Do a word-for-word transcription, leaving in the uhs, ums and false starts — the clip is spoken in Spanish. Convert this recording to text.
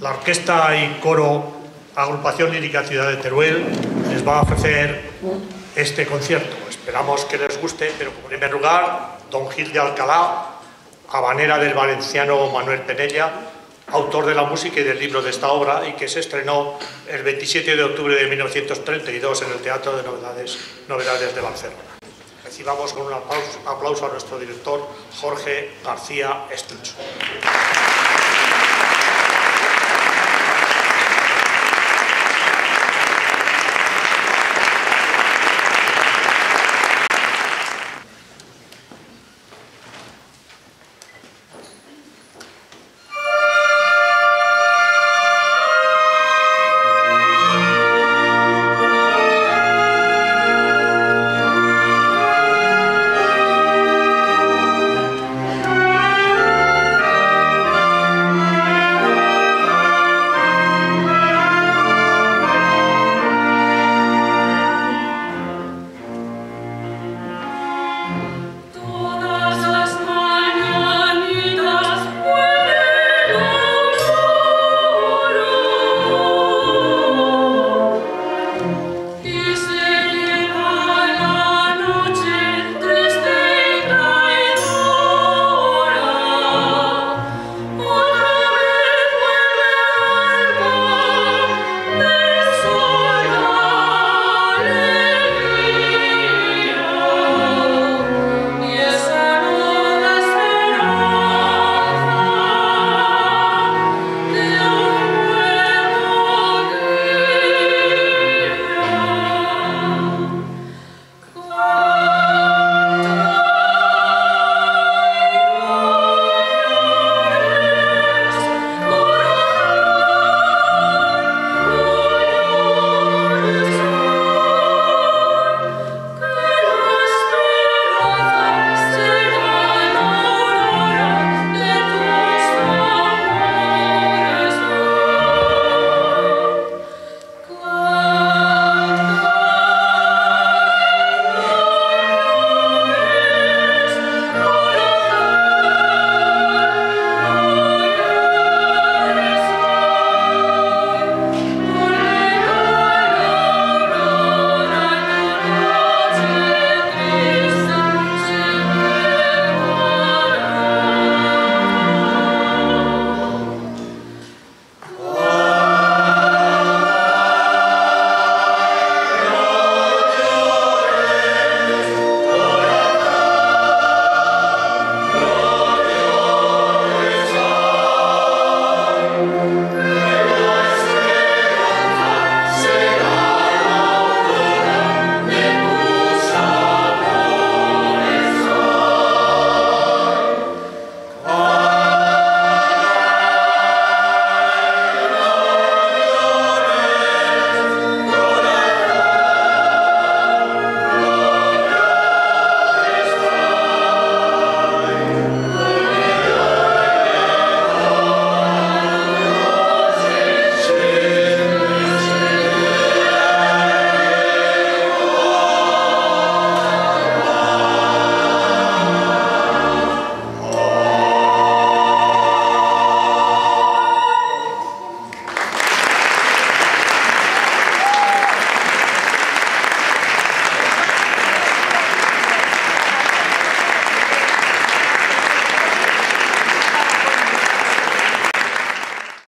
La Orquesta y Coro Agrupación Lírica Ciudad de Teruel les va a ofrecer este concierto. Esperamos que les guste, pero en primer lugar, Don Gil de Alcalá, habanera del valenciano Manuel Penella, autor de la música y del libro de esta obra, y que se estrenó el veintisiete de octubre de mil novecientos treinta y dos en el Teatro de Novedades, Novedades de Barcelona. Recibamos con un aplauso, aplauso a nuestro director Jorge García Estruch.